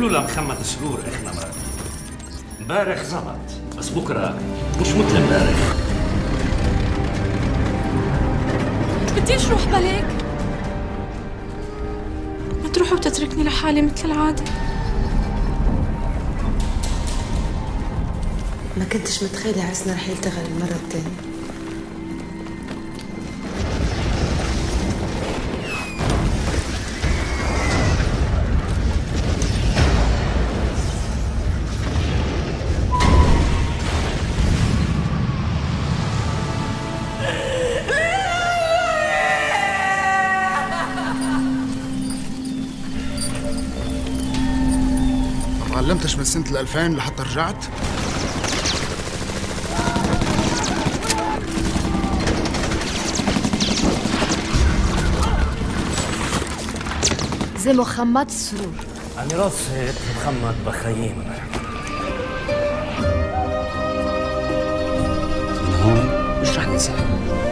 قولوا لها مخمة شهور احنا مرات مبارح زبط بس بكره مش مثل مبارح. بديش روح بالك، ما تروح وتتركني لحالي مثل العاده. ما كنتش متخيله عرسنا رح يلتغى المره الثانيه. تعلمتش من سنة 2000 لحتى رجعت؟ زي مخمات السرور أنا راسي بتخمت بخيم. من هون مش رح ننسى.